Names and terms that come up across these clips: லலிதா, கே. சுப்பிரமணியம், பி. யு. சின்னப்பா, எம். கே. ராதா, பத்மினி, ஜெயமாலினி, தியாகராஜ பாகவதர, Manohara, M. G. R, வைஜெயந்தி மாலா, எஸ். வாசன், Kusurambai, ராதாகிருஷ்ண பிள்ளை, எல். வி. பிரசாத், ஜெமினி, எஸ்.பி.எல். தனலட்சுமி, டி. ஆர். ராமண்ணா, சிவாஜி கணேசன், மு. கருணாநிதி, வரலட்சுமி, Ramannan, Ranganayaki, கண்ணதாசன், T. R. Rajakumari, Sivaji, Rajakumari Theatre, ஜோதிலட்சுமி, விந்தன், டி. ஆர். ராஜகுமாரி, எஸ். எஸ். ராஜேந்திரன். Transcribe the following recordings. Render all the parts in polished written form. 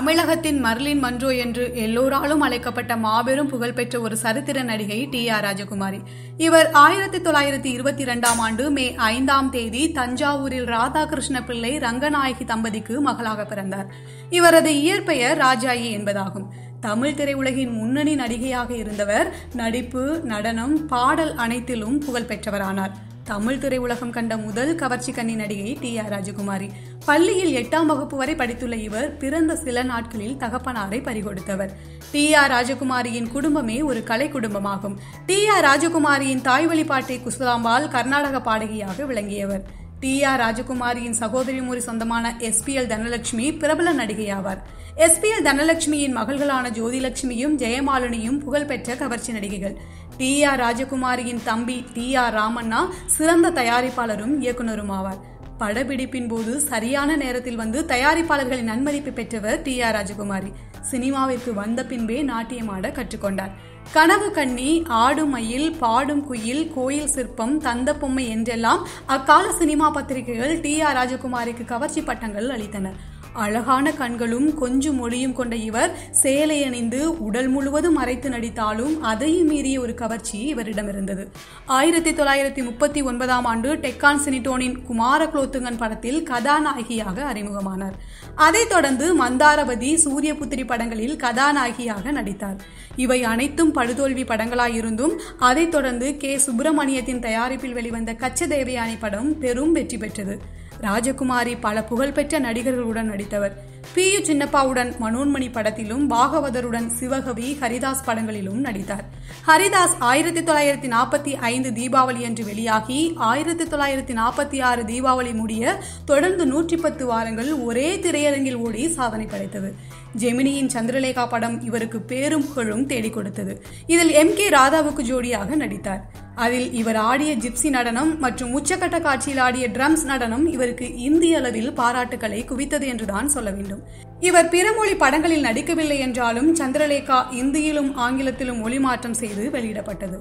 தமிழகத்தின் Marilyn Munro என்று எல்லோராலும் அழைக்கப்பட்ட மாபெரும் புகழ்பெற்ற ஒரு சரித்திர நடிகை டி. ஆர். ராஜகுமாரி. இவர் 1922ஆம் ஆண்டு மே 5ஆம் தேதி தஞ்சாவூரில் ராதாகிருஷ்ண பிள்ளை ரங்கநாயகி தம்பதிக்கு மகளாக பிறந்தார். இவரது இயற்பெயர் ராஜாயி என்பதாகும். தமிழ் திரையுலகின் முன்னணி நடிகையாக இருந்தவர் நடிப்பு, நடனம், பாடல் அனைத்திலும் புகழ் பெற்றவரானார். தமிழ் திரையுலகம் கண்ட முதல் கவர்ச்சி கன்னி நடிகை டி. ஆர். ராஜகுமாரி. பள்ளியில் 8ஆம் வகுப்பு வரை படித்துள்ள இவர் பிறந்த சில நாட்களில் தகப்பனாரை பறிகொடுத்தவர். டி. ஆர். ராஜகுமாரியின் குடும்பமே ஒரு கலை குடும்பமாகும். டி. ஆர். ராஜகுமாரியின் தாய்வழி பாட்டி குசுராம்பாள் கர்நாடக பாடகியாக விளங்கியவர். டி. ஆர். ராஜகுமாரியின் சகோதரி மூரி சொந்தமான எஸ்.பி.எல். தனலட்சுமி பிரபல நடிகையாவார். எஸ்.பி.எல். தனலட்சுமியின் மகள்களான ஜோதிலட்சுமியும் ஜெயமாலினியும் புகழ்பெற்ற கவர்ச்சி நடிகைகள். டி. ஆர். ராஜகுமாரியின் தம்பி டி. ஆர். ராமண்ணா சிறந்த தயாரிப்பாளரும் இயக்குநருமாவார். படப்பிடிப்பின் போது சரியான நேரத்தில் வந்து தயாரிப்பாளர்களின் நன்மதிப்பு பெற்றவர் டி. ஆர். ராஜகுமாரி. சினிமாவிற்கு வந்த பின்பே நாட்டியமாட கற்றுக்கொண்டார். கனவு கண்ணி, ஆடும் மயில், பாடும் குயில், கோயில் சிற்பம், தந்த பொம்மை என்றெல்லாம் அக்கால சினிமா பத்திரிகைகள் டி. ஆர். ராஜகுமாரிக்கு கவர்ச்சி பட்டங்கள் அளித்தன. அழகான கண்களும் கொஞ்சம் மொழியும் கொண்ட இவர் சேலை அணிந்து உடல் முழுவதும் மறைத்து நடித்தாலும் அதையும் மீறிய ஒரு கவர்ச்சி இவரிடம் இருந்தது. 1939ஆம் ஆண்டு டெக்கான் சினிட்டோனின் குமார குலோத்துங்கன் படத்தில் கதாநாயகியாக அறிமுகமானார். அதைத் தொடர்ந்து மந்தாரவதி, சூரியபுத்திரி படங்களில் கதாநாயகியாக நடித்தார். இவை அனைத்தும் படுதோல்வி படங்களாயிருந்தும் அதைத் தொடர்ந்து கே. சுப்பிரமணியத்தின் தயாரிப்பில் வெளிவந்த கச்ச தேவயானி படம் பெரும் வெற்றி பெற்றது. ராஜகுமாரி பல புகழ்பெற்ற நடிகர்களுடன் நடித்தவர். பி. யு. சின்னப்பாவுடன் மனோன்மணி படத்திலும் பாகவதருடன் சிவகவி, ஹரிதாஸ் படங்களிலும் நடித்தார். ஹரிதாஸ் 1945 தீபாவளி அன்று வெளியாகி 1946 தீபாவளி முடிய தொடர்ந்து 110 வாரங்கள் ஒரே திரையரங்கில் ஓடி சாதனை படைத்தது. ஜெமினியின் சந்திரலேகா படம் இவருக்கு பேரும் புகழும் தேடிக் கொடுத்தது. இதில் M. K. ராதாவுக்கு ஜோடியாக நடித்தார். அதில் இவர் ஆடிய ஜிப்சி நடனம் மற்றும் உச்சக்கட்ட காட்சியில் ஆடிய ட்ரம்ஸ் நடனம் இவருக்கு இந்திய அளவில் பாராட்டுக்களை குவித்தது என்றுதான் சொல்ல வேண்டும். இவர் பிறமொழி படங்களில் நடிக்கவில்லை என்றாலும் சந்திரலேகா இந்தியிலும் ஆங்கிலத்திலும் மொழி மாற்றம் செய்து வெளியிடப்பட்டது.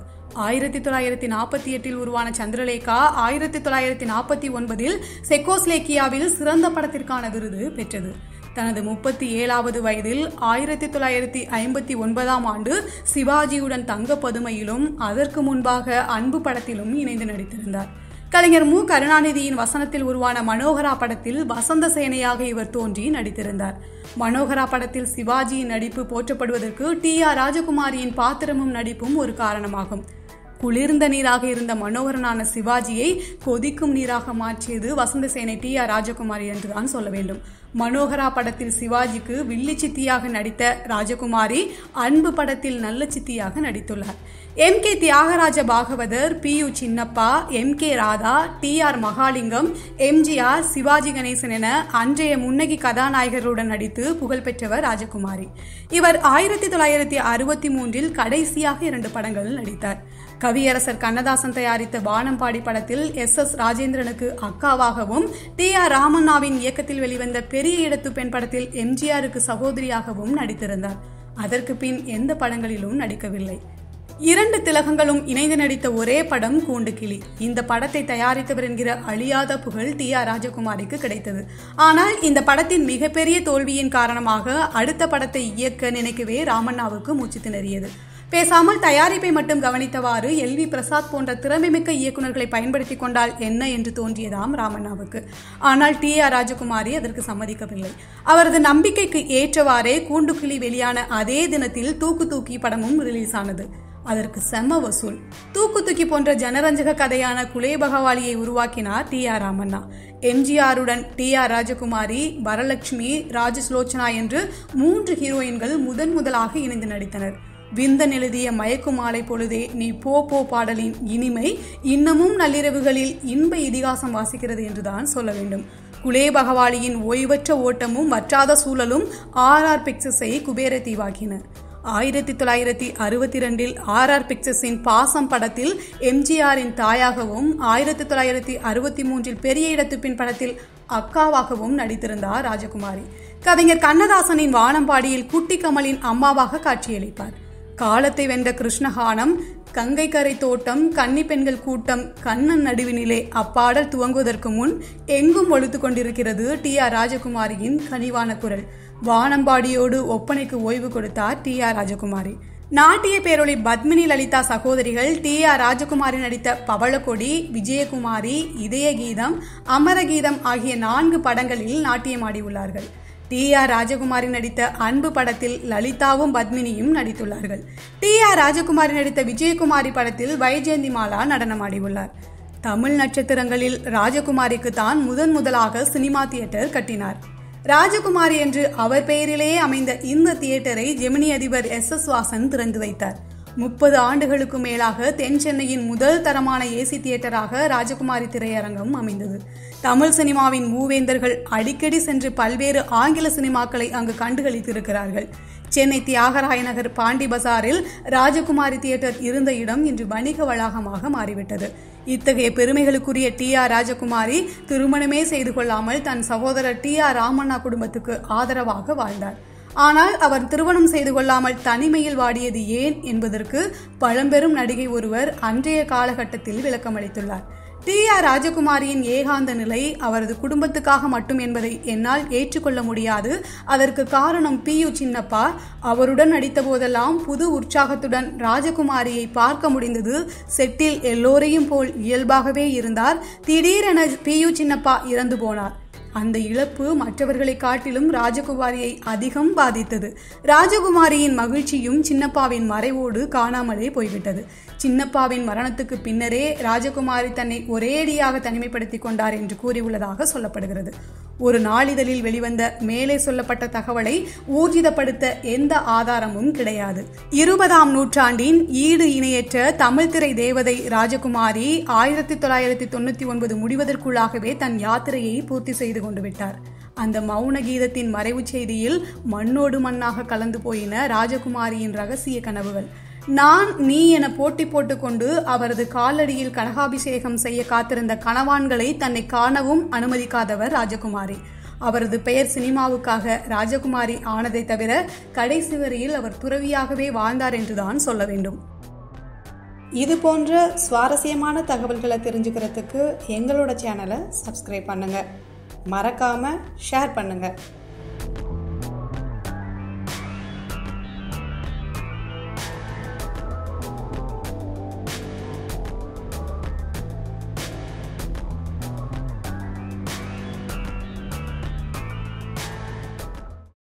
1948 உருவான சந்திரலேகா 1949 செக்கோஸ்லேக்கியாவில் சிறந்த படத்திற்கான விருது பெற்றது. தனது 37ஆவது வயதில் 1959ஆம் ஆண்டு சிவாஜியுடன் தங்க பதுமையிலும் அதற்கு முன்பாக அன்பு படத்திலும் இணைந்து நடித்திருந்தார். கலைஞர் மு. கருணாநிதியின் வசனத்தில் உருவான மனோகரா படத்தில் வசந்த சேனையாக இவர் தோன்றி நடித்திருந்தார். மனோகரா படத்தில் சிவாஜியின் நடிப்பு போற்றப்படுவதற்கு டி. ஆர். ராஜகுமாரியின் பாத்திரமும் நடிப்பும் ஒரு காரணமாகும். குளிர்ந்த நீராக இருந்த மனோகரனான சிவாஜியை கொதிக்கும் நீராக மாற்றியது வசந்த சேனை டி. ஆர். ராஜகுமாரி என்றுதான் சொல்ல வேண்டும். மனோகரா படத்தில் சிவாஜிக்கு வில்லி சித்தியாக நடித்த ராஜகுமாரி அன்பு படத்தில் நல்ல சித்தியாக நடித்துள்ளார். M. K. Thyagaraja Bhagavathar, P. U. சின்னப்பா, M. K. ராதா, T. R. Mahalingam, M. G. R, சிவாஜி கணேசன் என அன்றைய முன்னணி கதாநாயகர்களுடன் நடித்து புகழ்பெற்றவர் ராஜகுமாரி. இவர் 1963இல் கடைசியாக 2 படங்கள் நடித்தார். கவியரசர் கண்ணதாசன் தயாரித்த வானம்பாடி படத்தில் S. S. ராஜேந்திரனுக்கு அக்காவாகவும் T. R. ராமண்ணாவின் இயக்கத்தில் வெளிவந்த பெரிய இடத்து பெண் படத்தில் M. G. Rக்கு சகோதரியாகவும் நடித்திருந்தார். அதற்கு பின் எந்த படங்களிலும் நடிக்கவில்லை. 2 திலகங்களும் இணைந்து நடித்த ஒரே படம் கூண்டு கிளி. இந்த படத்தை தயாரித்தவர் என்கிற அழியாத புகழ் T. R. ராஜகுமாரிக்கு கிடைத்தது. ஆனால் இந்த படத்தின் மிகப்பெரிய தோல்வியின் காரணமாக அடுத்த படத்தை இயக்க நினைக்கவே ராமண்ணாவுக்கு மூச்சு திணறியது. பேசாமல் தயாரிப்பை மட்டும் கவனித்தவாறு L. V. பிரசாத் போன்ற திறமைமிக்க இயக்குநர்களை பயன்படுத்தி கொண்டால் என்ன என்று தோன்றியதாம் ராமண்ணாவுக்கு. ஆனால் T. R. ராஜகுமாரி அதற்கு சம்மதிக்கவில்லை. அவரது நம்பிக்கைக்கு ஏற்றவாறே கூண்டு கிளி வெளியான அதே தினத்தில் தூக்கு படமும் ரிலீஸ் ஆனது. அதற்கு செம்ம வசூல். தூக்கு போன்ற ஜனரஞ்சக கதையான குலே பகவாலியை உருவாக்கினார் T. R. ராமண்ணா. M. G. Rடன் T. R. ராஜகுமாரி, வரலட்சுமி, ராஜஸ்லோச்சனா என்று 3 ஹீரோயின்கள் முதலாக இணைந்து நடித்தனர். விந்தன் எழுதிய மயக்கு மாலை பொழுதே, நீ போ போ பாடலின் இனிமை இன்னமும் நள்ளிரவுகளில் இன்ப இதிகாசம் வாசிக்கிறது என்றுதான் சொல்ல வேண்டும். குலே பகவாலியின் ஓய்வற்ற ஓட்டமும் வற்றாத சூழலும் R. R. பிக்சர்ஸை Kubera தீவாக்கின. 1962இல் R. R. பிக்சர்ஸின் பாசம் படத்தில் M. G. Rஇன் தாயாகவும் 1963இல் பெரிய இடத்து பின் படத்தில் அக்காவாகவும் நடித்திருந்தார் ராஜகுமாரி. கவிஞர் கண்ணதாசனின் வானம்பாடியில் குட்டி கமலின் அம்மாவாக காட்சியளிப்பார். காலத்தை வென்ற கிருஷ்ணகானம், கங்கை கரை தோட்டம், கன்னி பெண்கள் கூட்டம், கண்ணன் நடுவினிலே அப்பாடல் துவங்குவதற்கு முன் எங்கும் ஒழித்து கொண்டிருக்கிறது T. R. ராஜகுமாரியின் கனிவான குரல். வானம்பாடியோடு ஒப்பனைக்கு ஓய்வு கொடுத்தார் டி. ஆர். ராஜகுமாரி. நாட்டிய பேரொளி பத்மினி லலிதா சகோதரிகள் டி. ஆர். ராஜகுமாரி நடித்த பவளக்கொடி, விஜயகுமாரி, இதய கீதம், அமரகீதம் ஆகிய 4 படங்களில் நாட்டியமாடியுள்ளார்கள். டி. ஆர். ராஜகுமாரி நடித்த அன்பு படத்தில் லலிதாவும் பத்மினியும் நடித்துள்ளார்கள். டி. ஆர். ராஜகுமாரி நடித்த விஜயகுமாரி படத்தில் வைஜெயந்தி மாலா நடனமாடியுள்ளார். தமிழ் நட்சத்திரங்களில் ராஜகுமாரிக்கு தான் முதன் முதலாக சினிமா தியேட்டர் கட்டினார். ராஜகுமாரி என்று அவர் பெயரிலேயே அமைந்த இந்த தியேட்டரை ஜெமினி அதிபர் எஸ். வாசன் திறந்து வைத்தார். 30 ஆண்டுகளுக்கு மேலாக தென் சென்னையின் முதல் தரமான ஏசி தியேட்டராக ராஜகுமாரி திரையரங்கம் அமைந்தது. தமிழ் சினிமாவின் மூவேந்தர்கள் அடிக்கடி சென்று பல்வேறு ஆங்கில சினிமாக்களை அங்கு கண்டுகளித்திருக்கிறார்கள். சென்னை தியாகராய நகர் பாண்டி பசாரில் ராஜகுமாரி தியேட்டர் இருந்த இடம் இன்று வணிக வளாகமாக மாறிவிட்டது. இத்தகைய பெருமைகளுக்குரிய டி. ஆர். ராஜகுமாரி திருமணமே செய்து கொள்ளாமல் தன் சகோதரர் டி. ஆர். ராமண்ணா குடும்பத்துக்கு ஆதரவாக வாழ்ந்தார். ஆனால் அவர் திருமணம் செய்து கொள்ளாமல் தனிமையில் வாடியது ஏன் என்பதற்கு பழம்பெரும் நடிகை ஒருவர் அன்றைய காலகட்டத்தில் விளக்கமளித்துள்ளார். டி. ஆர். ராஜகுமாரியின் ஏகாந்த நிலை அவரது குடும்பத்துக்காக மட்டும் என்பதை என்னால் ஏற்றுக்கொள்ள முடியாது. அதற்கு காரணம் பி. யு. சின்னப்பா. அவருடன் நடித்த போதெல்லாம் புது உற்சாகத்துடன் ராஜகுமாரியை பார்க்க முடிந்தது. செட்டில் எல்லோரையும் போல் இயல்பாகவே இருந்தார். திடீரென பி. யு. சின்னப்பா இறந்து போனார். அந்த இழப்பு மற்றவர்களை காட்டிலும் ராஜகுமாரியை அதிகம் பாதித்தது. ராஜகுமாரியின் மகிழ்ச்சியும் சின்னப்பாவின் மறைவோடு காணாமலே போய்விட்டது. சின்னப்பாவின் மரணத்துக்கு பின்னரே ராஜகுமாரி தன்னை ஒரேடியாக தனிமைப்படுத்திக் கொண்டார் என்று கூறியுள்ளதாக சொல்லப்படுகிறது. ஒரு நாளிதழில் வெளிவந்த மேலே சொல்லப்பட்ட தகவலை ஊர்ஜிதப்படுத்த எந்த ஆதாரமும் கிடையாது. 20ஆம் நூற்றாண்டின் ஈடு இணையற்ற தமிழ் திரை தேவதை ராஜகுமாரி 1999 முடிவதற்குள்ளாகவே தன் யாத்திரையை பூர்த்தி செய்து கொண்டு விட்டார். அந்த மௌன கீதத்தின் மறைவு செய்தியில் மண்ணோடு மண்ணாக கலந்து போயின ராஜகுமாரியின் ரகசிய கனவுகள். நான் நீ என போட்டி போட்டுக்கொண்டு அவரது காலடியில் கனகாபிஷேகம் செய்ய காத்திருந்த கனவான்களை தன்னை காணவும் அனுமதிக்காதவர் ராஜகுமாரி. அவரது பெயர் சினிமாவுக்காக ராஜகுமாரி ஆனதை தவிர கடைசி வரையில் அவர் துறவியாகவே வாழ்ந்தார் என்றுதான் சொல்ல வேண்டும். இது போன்ற சுவாரஸ்யமான தகவல்களை தெரிஞ்சுக்கிறதுக்கு எங்களோட சேனலை சப்ஸ்கிரைப் பண்ணுங்க. மறக்காம ஷேர் பண்ணுங்க.